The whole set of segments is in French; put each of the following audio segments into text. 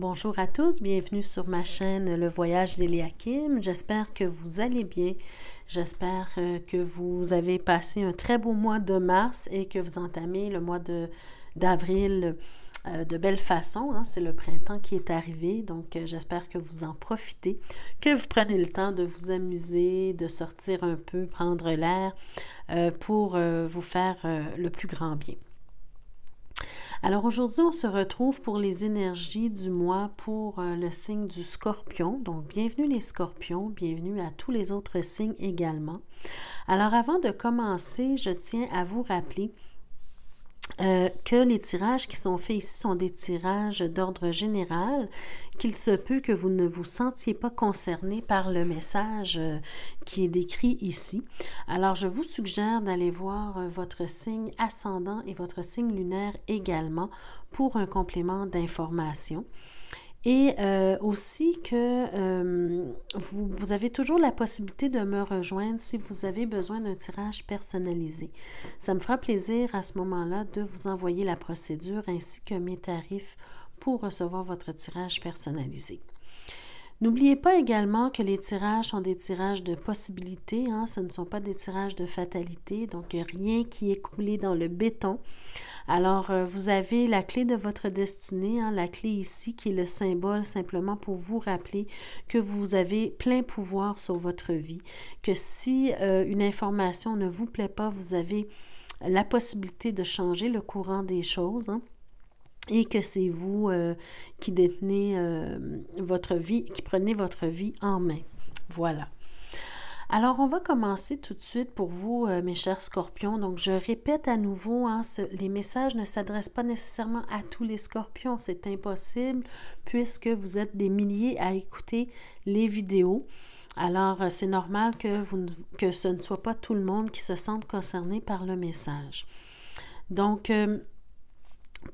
Bonjour à tous, bienvenue sur ma chaîne Le Voyage d'Elleakim. J'espère que vous allez bien, j'espère que vous avez passé un très beau mois de mars et que vous entamez le mois d'avril de belle façon. Hein? C'est le printemps qui est arrivé, donc j'espère que vous en profitez, que vous prenez le temps de vous amuser, de sortir un peu, prendre l'air pour vous faire le plus grand bien. Alors aujourd'hui, on se retrouve pour les énergies du mois pour le signe du Scorpion. Donc, bienvenue les Scorpions, bienvenue à tous les autres signes également. Alors avant de commencer, je tiens à vous rappeler que les tirages qui sont faits ici sont des tirages d'ordre général, qu'il se peut que vous ne vous sentiez pas concerné par le message qui est décrit ici. Alors, je vous suggère d'aller voir votre signe ascendant et votre signe lunaire également pour un complément d'information. Et aussi que vous avez toujours la possibilité de me rejoindre si vous avez besoin d'un tirage personnalisé. Ça me fera plaisir à ce moment-là de vous envoyer la procédure ainsi que mes tarifs pour recevoir votre tirage personnalisé. N'oubliez pas également que les tirages sont des tirages de possibilités, hein, ce ne sont pas des tirages de fatalité, donc rien qui est coulé dans le béton. Alors, vous avez la clé de votre destinée, hein, la clé ici qui est le symbole simplement pour vous rappeler que vous avez plein pouvoir sur votre vie, que si une information ne vous plaît pas, vous avez la possibilité de changer le courant des choses, hein. Et que c'est vous qui détenez votre vie, qui prenez votre vie en main. Voilà. Alors, on va commencer tout de suite pour vous, mes chers scorpions. Donc, je répète à nouveau, hein, les messages ne s'adressent pas nécessairement à tous les scorpions. C'est impossible puisque vous êtes des milliers à écouter les vidéos. Alors, c'est normal que ce ne soit pas tout le monde qui se sente concerné par le message. Donc,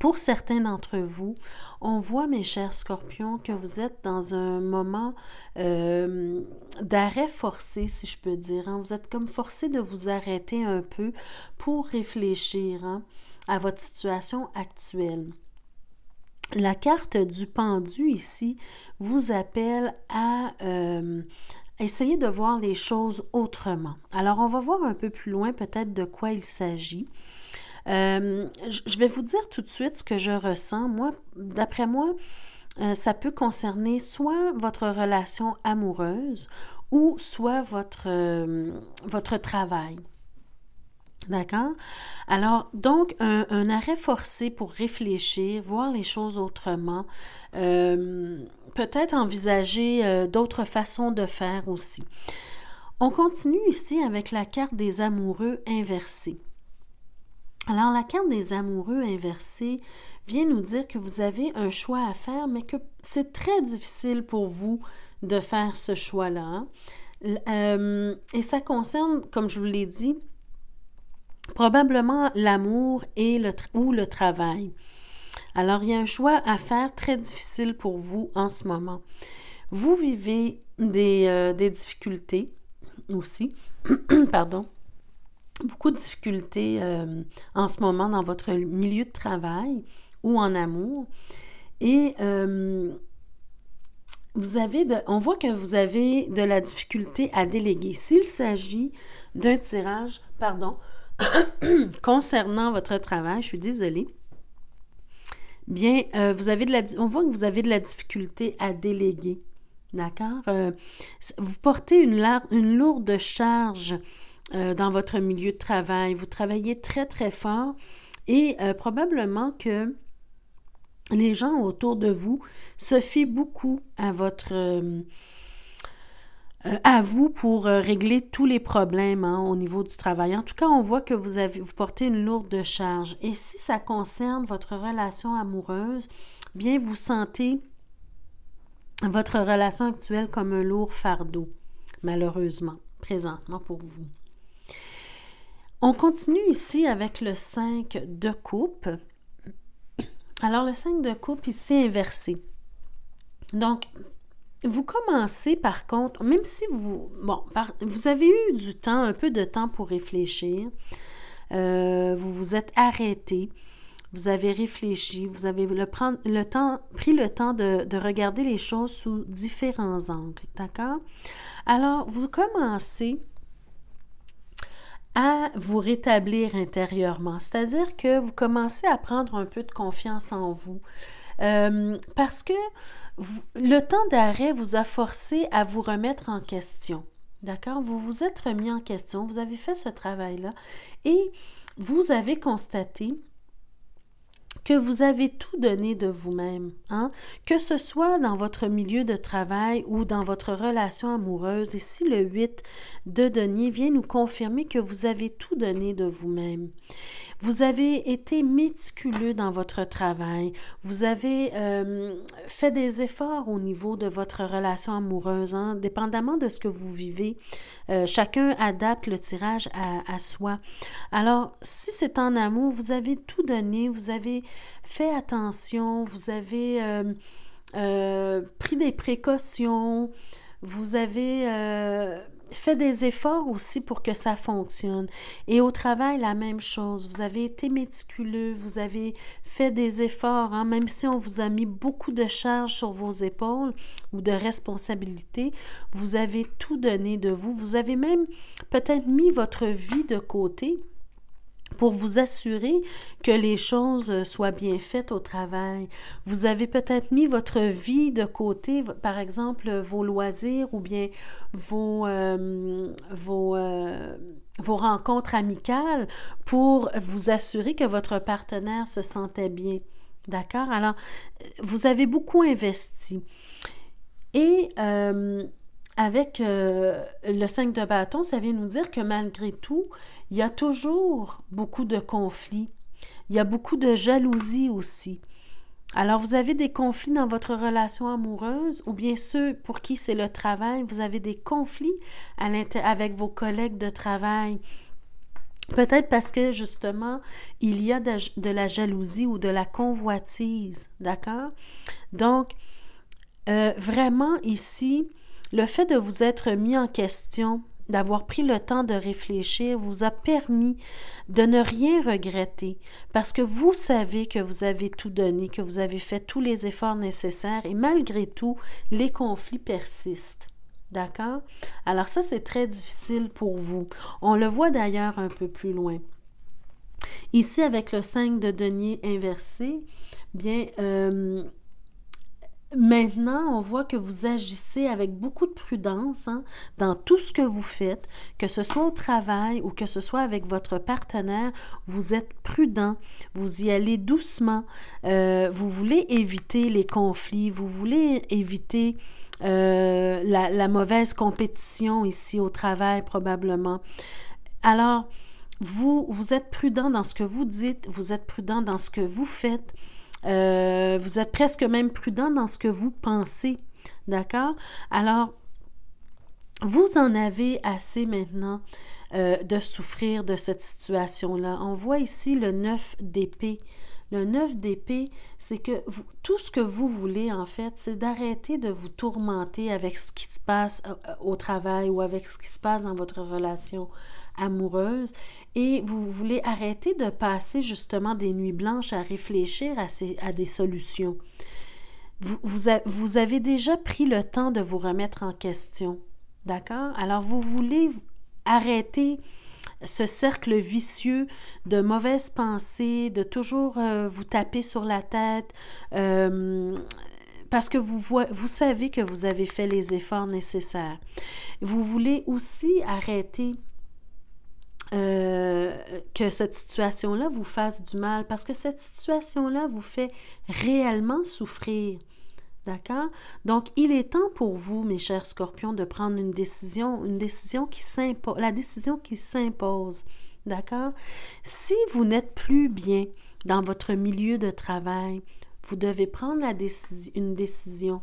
pour certains d'entre vous, on voit, mes chers scorpions, que vous êtes dans un moment d'arrêt forcé, si je peux dire. Hein? Vous êtes comme forcé de vous arrêter un peu pour réfléchir, hein, à votre situation actuelle. La carte du pendu ici vous appelle à essayer de voir les choses autrement. Alors, on va voir un peu plus loin peut-être de quoi il s'agit. Je vais vous dire tout de suite ce que je ressens. Moi, d'après moi, ça peut concerner soit votre relation amoureuse ou soit votre travail. D'accord? Alors, donc, un arrêt forcé pour réfléchir, voir les choses autrement, peut-être envisager d'autres façons de faire aussi. On continue ici avec la carte des amoureux inversés. Alors, la carte des amoureux inversés vient nous dire que vous avez un choix à faire, mais que c'est très difficile pour vous de faire ce choix-là. Et ça concerne, comme je vous l'ai dit, probablement l'amour et le travail. Alors, il y a un choix à faire très difficile pour vous en ce moment. Vous vivez des difficultés aussi, pardon. Beaucoup de difficultés en ce moment dans votre milieu de travail ou en amour. Et on voit que vous avez de la difficulté à déléguer. S'il s'agit d'un tirage, pardon, concernant votre travail, je suis désolée, bien, on voit que vous avez de la difficulté à déléguer. D'accord? Vous portez une lourde charge dans votre milieu de travail. Vous travaillez très, très fort et probablement que les gens autour de vous se fient beaucoup à vous pour régler tous les problèmes, hein, au niveau du travail. En tout cas, on voit que vous portez une lourde charge. Et si ça concerne votre relation amoureuse, bien, vous sentez votre relation actuelle comme un lourd fardeau, malheureusement, présentement pour vous. On continue ici avec le 5 de coupe. Alors, le 5 de coupe ici inversé. Donc, vous commencez par contre, même si vous avez eu du temps, un peu de temps pour réfléchir, vous vous êtes arrêté, vous avez réfléchi, vous avez pris le temps de regarder les choses sous différents angles, d'accord? Alors, vous commencez à vous rétablir intérieurement, c'est-à-dire que vous commencez à prendre un peu de confiance en vous, parce que le temps d'arrêt vous a forcé à vous remettre en question, d'accord? Vous vous êtes remis en question, vous avez fait ce travail-là et vous avez constaté que vous avez tout donné de vous-même, hein? Que ce soit dans votre milieu de travail ou dans votre relation amoureuse. Et si le 8 de denier vient nous confirmer que vous avez tout donné de vous-même. Vous avez été méticuleux dans votre travail, vous avez fait des efforts au niveau de votre relation amoureuse, hein? Dépendamment de ce que vous vivez. Chacun adapte le tirage à soi. Alors, si c'est en amour, vous avez tout donné, vous avez fait attention, vous avez pris des précautions, vous avez... fait des efforts aussi pour que ça fonctionne. Et au travail, la même chose. Vous avez été méticuleux, vous avez fait des efforts, hein? Même si on vous a mis beaucoup de charges sur vos épaules ou de responsabilités, vous avez tout donné de vous. Vous avez même peut-être mis votre vie de côté pour vous assurer que les choses soient bien faites au travail. Vous avez peut-être mis votre vie de côté, par exemple, vos loisirs ou bien vos rencontres amicales pour vous assurer que votre partenaire se sentait bien. D'accord? Alors, vous avez beaucoup investi. Et... avec le 5 de bâton, ça vient nous dire que malgré tout, il y a toujours beaucoup de conflits. Il y a beaucoup de jalousie aussi. Alors, vous avez des conflits dans votre relation amoureuse ou bien ceux pour qui c'est le travail. Vous avez des conflits avec vos collègues de travail. Peut-être parce que, justement, il y a de la jalousie ou de la convoitise, d'accord? Donc, vraiment ici... Le fait de vous être mis en question, d'avoir pris le temps de réfléchir, vous a permis de ne rien regretter parce que vous savez que vous avez tout donné, que vous avez fait tous les efforts nécessaires et malgré tout, les conflits persistent. D'accord? Alors ça, c'est très difficile pour vous. On le voit d'ailleurs un peu plus loin. Ici, avec le 5 de denier inversé, bien... maintenant, on voit que vous agissez avec beaucoup de prudence, hein, dans tout ce que vous faites, que ce soit au travail ou que ce soit avec votre partenaire, vous êtes prudent, vous y allez doucement, vous voulez éviter les conflits, vous voulez éviter la mauvaise compétition ici au travail probablement. Alors, vous êtes prudent dans ce que vous dites, vous êtes prudent dans ce que vous faites. Vous êtes presque même prudent dans ce que vous pensez, d'accord? Alors, vous en avez assez maintenant de souffrir de cette situation-là. On voit ici le 9 d'épée. Le 9 d'épée, c'est que tout ce que vous voulez, en fait, c'est d'arrêter de vous tourmenter avec ce qui se passe au travail ou avec ce qui se passe dans votre relation amoureuse, et vous voulez arrêter de passer justement des nuits blanches à réfléchir à des solutions. Vous avez déjà pris le temps de vous remettre en question, d'accord? Alors, vous voulez arrêter ce cercle vicieux de mauvaises pensées, de toujours vous taper sur la tête, parce que vous savez que vous avez fait les efforts nécessaires. Vous voulez aussi arrêter... que cette situation-là vous fasse du mal, parce que cette situation-là vous fait réellement souffrir, d'accord? Donc, il est temps pour vous, mes chers scorpions, de prendre la décision qui s'impose, d'accord? Si vous n'êtes plus bien dans votre milieu de travail, vous devez prendre une décision.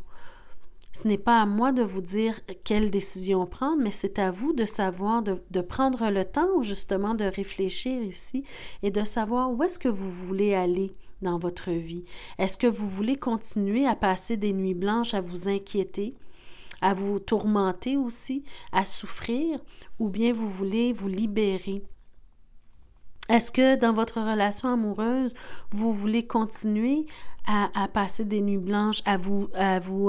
Ce n'est pas à moi de vous dire quelle décision prendre, mais c'est à vous de savoir, de prendre le temps justement de réfléchir ici et de savoir où est-ce que vous voulez aller dans votre vie. Est-ce que vous voulez continuer à passer des nuits blanches, à vous inquiéter, à vous tourmenter aussi, à souffrir, ou bien vous voulez vous libérer? Est-ce que dans votre relation amoureuse, vous voulez continuer à passer des nuits blanches, à vous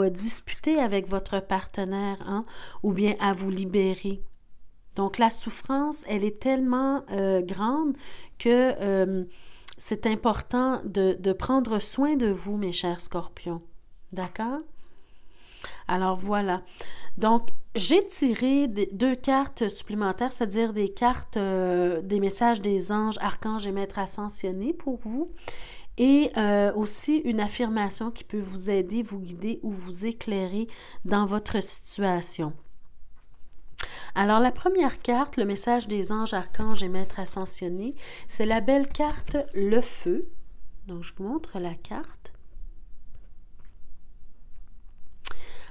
disputer avec votre partenaire, hein, ou bien à vous libérer? Donc, la souffrance, elle est tellement grande que c'est important de prendre soin de vous, mes chers scorpions. D'accord? Alors, voilà. Donc, j'ai tiré deux cartes supplémentaires, c'est-à-dire des cartes, des messages des anges, archanges et maîtres ascensionnés pour vous. Et aussi une affirmation qui peut vous aider, vous guider ou vous éclairer dans votre situation. Alors, la première carte, le message des anges, archanges et maîtres ascensionnés, c'est la belle carte « Le feu ». Donc, je vous montre la carte.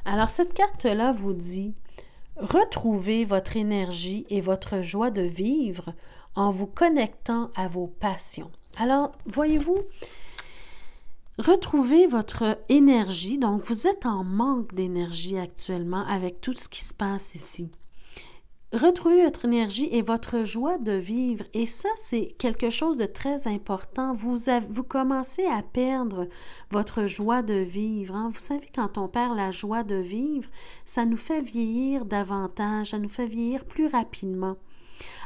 Alors, cette carte-là vous dit « Retrouvez votre énergie et votre joie de vivre en vous connectant à vos passions ». Alors, voyez-vous, retrouvez votre énergie. Donc, vous êtes en manque d'énergie actuellement avec tout ce qui se passe ici. Retrouvez votre énergie et votre joie de vivre. Et ça, c'est quelque chose de très important. Vous commencez à perdre votre joie de vivre. Hein? Vous savez, quand on perd la joie de vivre, ça nous fait vieillir davantage, ça nous fait vieillir plus rapidement.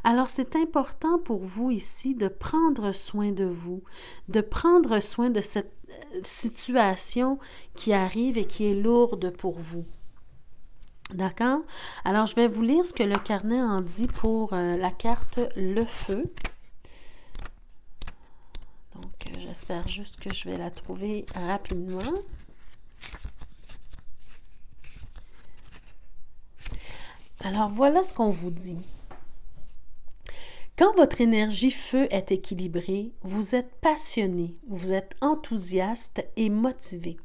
Alors, c'est important pour vous ici de prendre soin de vous, de prendre soin de cette situation qui arrive et qui est lourde pour vous. D'accord? Alors, je vais vous lire ce que le carnet en dit pour la carte « Le feu ». Donc, j'espère juste que je vais la trouver rapidement. Alors, voilà ce qu'on vous dit. Quand votre énergie feu est équilibrée, vous êtes passionné, vous êtes enthousiaste et motivé.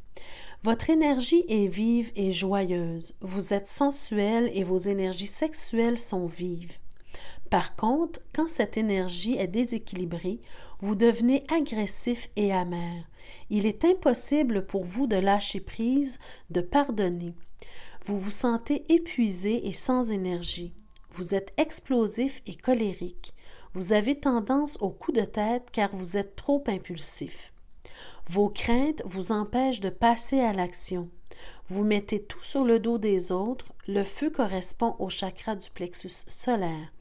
Votre énergie est vive et joyeuse. Vous êtes sensuel et vos énergies sexuelles sont vives. Par contre, quand cette énergie est déséquilibrée, vous devenez agressif et amer. Il est impossible pour vous de lâcher prise, de pardonner. Vous vous sentez épuisé et sans énergie. Vous êtes explosif et colérique. Vous avez tendance aux coups de tête car vous êtes trop impulsif. Vos craintes vous empêchent de passer à l'action. Vous mettez tout sur le dos des autres. Le feu correspond au chakra du plexus solaire.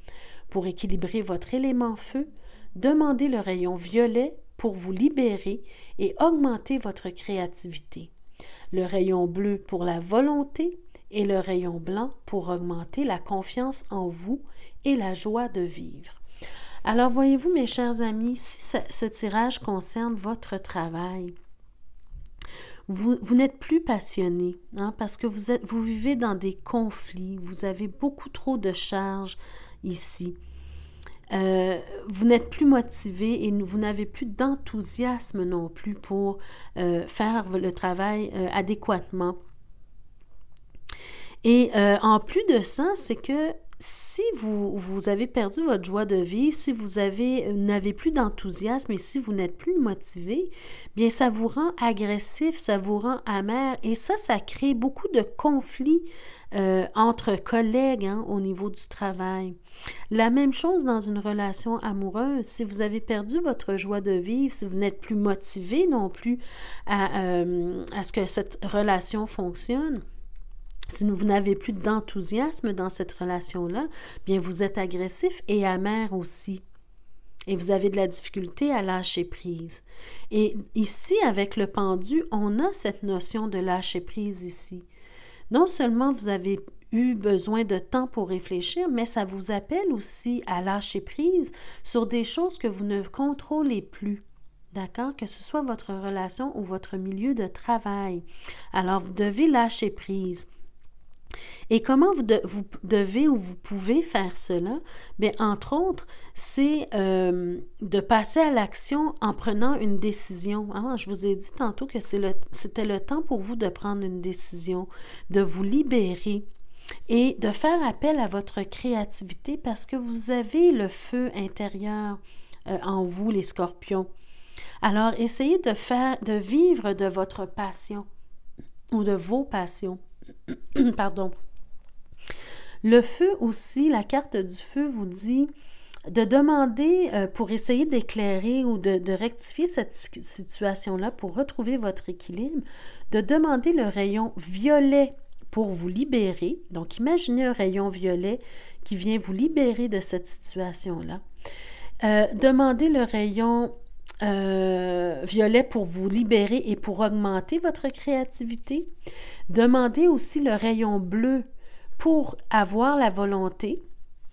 Pour équilibrer votre élément feu, demandez le rayon violet pour vous libérer et augmenter votre créativité. Le rayon bleu pour la volonté et le rayon blanc pour augmenter la confiance en vous et la joie de vivre. Alors, voyez-vous, mes chers amis, si ce tirage concerne votre travail, vous n'êtes plus passionné, hein, parce que vous vivez dans des conflits, vous avez beaucoup trop de charges ici. Vous n'êtes plus motivé et vous n'avez plus d'enthousiasme non plus pour faire le travail adéquatement. Et en plus de ça, c'est que si vous avez perdu votre joie de vivre, si vous n'avez plus d'enthousiasme et si vous n'êtes plus motivé, bien ça vous rend agressif, ça vous rend amer et ça crée beaucoup de conflits entre collègues, hein, au niveau du travail. La même chose dans une relation amoureuse, si vous avez perdu votre joie de vivre, si vous n'êtes plus motivé non plus à ce que cette relation fonctionne, si vous n'avez plus d'enthousiasme dans cette relation-là, bien vous êtes agressif et amer aussi. Et vous avez de la difficulté à lâcher prise. Et ici, avec le pendu, on a cette notion de lâcher prise ici. Non seulement vous avez eu besoin de temps pour réfléchir, mais ça vous appelle aussi à lâcher prise sur des choses que vous ne contrôlez plus. D'accord? Que ce soit votre relation ou votre milieu de travail. Alors, vous devez lâcher prise. Et comment vous devez ou vous pouvez faire cela? Bien, entre autres, c'est de passer à l'action en prenant une décision. Hein? Je vous ai dit tantôt que c'était le temps pour vous de prendre une décision, de vous libérer et de faire appel à votre créativité parce que vous avez le feu intérieur en vous, les scorpions. Alors, essayez de vivre de votre passion ou de vos passions. Pardon. Le feu aussi, la carte du feu vous dit de demander pour essayer d'éclairer ou de rectifier cette situation-là, pour retrouver votre équilibre, de demander le rayon violet pour vous libérer. Donc, imaginez un rayon violet qui vient vous libérer de cette situation-là. Demandez le rayon violet pour vous libérer et pour augmenter votre créativité. Demandez aussi le rayon bleu pour avoir la volonté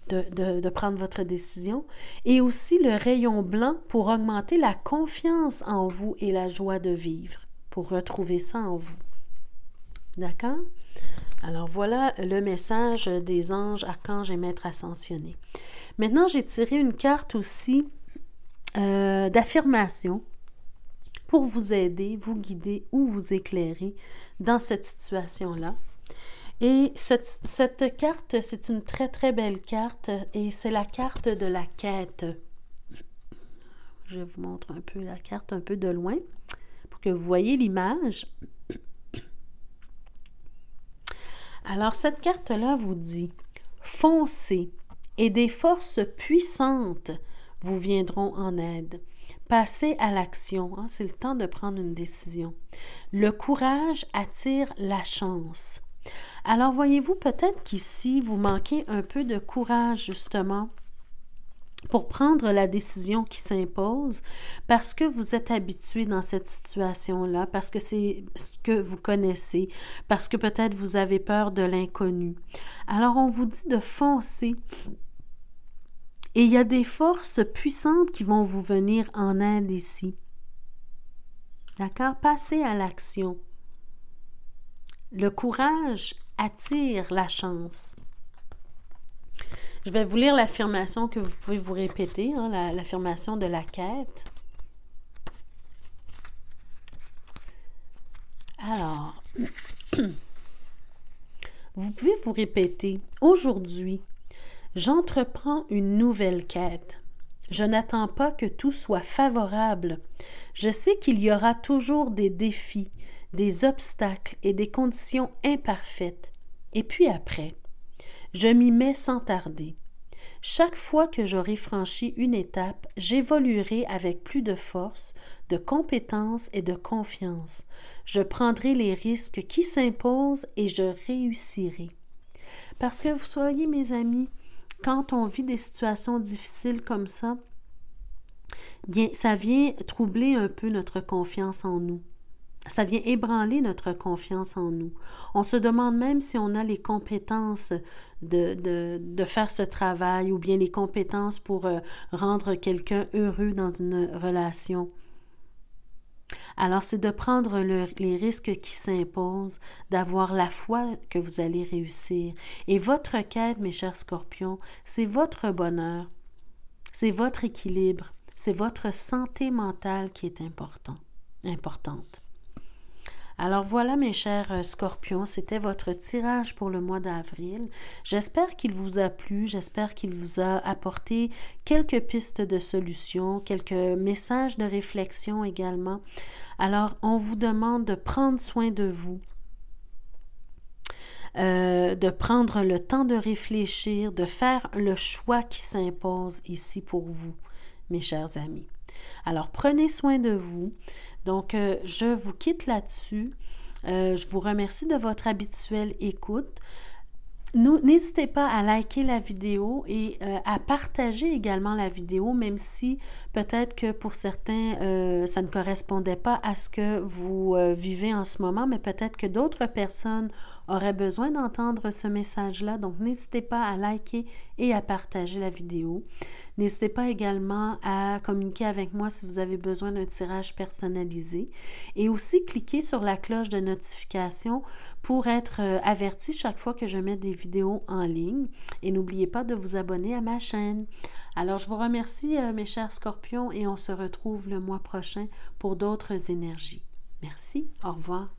de prendre votre décision, et aussi le rayon blanc pour augmenter la confiance en vous et la joie de vivre, pour retrouver ça en vous. D'accord? Alors voilà le message des anges, archanges et maîtres ascensionnés. Maintenant, j'ai tiré une carte aussi d'affirmation pour vous aider, vous guider ou vous éclairer dans cette situation-là. Et cette carte, c'est une très, très belle carte, et c'est la carte de la quête. Je vous montre un peu la carte, un peu de loin, pour que vous voyez l'image. Alors, cette carte-là vous dit « Foncez, et des forces puissantes vous viendront en aide. Passez à l'action. » Hein, c'est le temps de prendre une décision. « Le courage attire la chance. » Alors, voyez-vous, peut-être qu'ici, vous manquez un peu de courage, justement, pour prendre la décision qui s'impose, parce que vous êtes habitué dans cette situation-là, parce que c'est ce que vous connaissez, parce que peut-être vous avez peur de l'inconnu. Alors, on vous dit de foncer. Et il y a des forces puissantes qui vont vous venir en aide ici. D'accord? Passez à l'action. Le courage attire la chance. Je vais vous lire l'affirmation que vous pouvez vous répéter, hein, l'affirmation de la quête. Alors, vous pouvez vous répéter « Aujourd'hui, j'entreprends une nouvelle quête. Je n'attends pas que tout soit favorable. Je sais qu'il y aura toujours des défis, des obstacles et des conditions imparfaites. Et puis après, je m'y mets sans tarder. Chaque fois que j'aurai franchi une étape, j'évoluerai avec plus de force, de compétence et de confiance. Je prendrai les risques qui s'imposent et je réussirai. » Parce que vous soyez, mes amis, quand on vit des situations difficiles comme ça, bien, ça vient troubler un peu notre confiance en nous. Ça vient ébranler notre confiance en nous. On se demande même si on a les compétences de faire ce travail, ou bien les compétences pour rendre quelqu'un heureux dans une relation. Alors, c'est de prendre les risques qui s'imposent, d'avoir la foi que vous allez réussir. Et votre quête, mes chers scorpions, c'est votre bonheur, c'est votre équilibre, c'est votre santé mentale qui est importante. Alors voilà, mes chers scorpions, c'était votre tirage pour le mois d'avril. J'espère qu'il vous a plu, j'espère qu'il vous a apporté quelques pistes de solutions, quelques messages de réflexion également. Alors, on vous demande de prendre soin de vous, de prendre le temps de réfléchir, de faire le choix qui s'impose ici pour vous, mes chers amis. Alors, prenez soin de vous. Donc, je vous quitte là-dessus. Je vous remercie de votre habituelle écoute. N'hésitez pas à liker la vidéo et à partager également la vidéo, même si peut-être que pour certains, ça ne correspondait pas à ce que vous vivez en ce moment, mais peut-être que d'autres personnes auraient besoin d'entendre ce message-là. Donc, n'hésitez pas à liker et à partager la vidéo. N'hésitez pas également à communiquer avec moi si vous avez besoin d'un tirage personnalisé. Et aussi, cliquez sur la cloche de notification pour être averti chaque fois que je mets des vidéos en ligne. Et n'oubliez pas de vous abonner à ma chaîne. Alors, je vous remercie, mes chers scorpions, et on se retrouve le mois prochain pour d'autres énergies. Merci, au revoir.